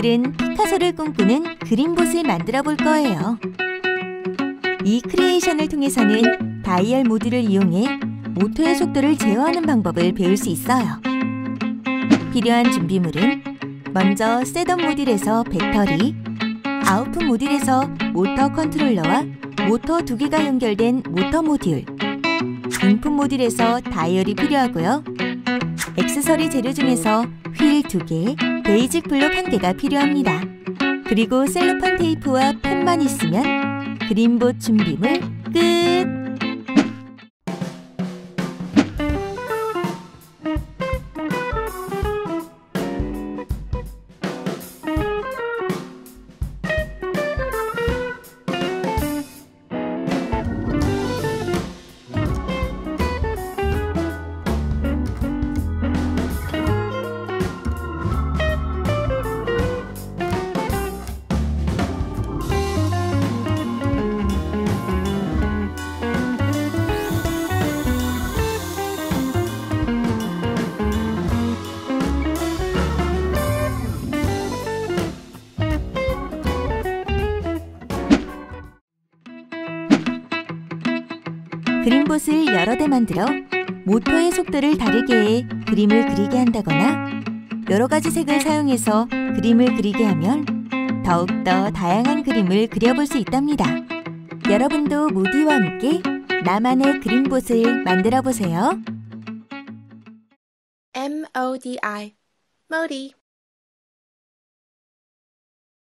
오늘은 타소를 꿈꾸는 그림봇을 만들어 볼 거예요. 이 크리에이션을 통해서는 다이얼 모드를 이용해 오토의 속도를 제어하는 방법을 배울 수 있어요. 필요한 준비물은 먼저 셋업 모듈에서 배터리, 아웃풋 모듈에서 모터 컨트롤러와 모터 두 개가 연결된 모터 모듈, 인풋 모듈에서 다이얼이 필요하고요. 액세서리 재료 중에서 휠 2개, 베이직 블록 1개가 필요합니다. 그리고 셀로판 테이프와 펜만 있으면 그림봇 준비물 끝! 그림봇을 여러 대 만들어 모터의 속도를 다르게 해 그림을 그리게 한다거나 여러 가지 색을 사용해서 그림을 그리게 하면 더욱더 다양한 그림을 그려볼 수 있답니다. 여러분도 모디와 함께 나만의 그림봇을 만들어 보세요. MODI, MODI.